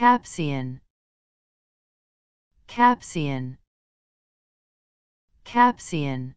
Capsian, Capsian, Capsian.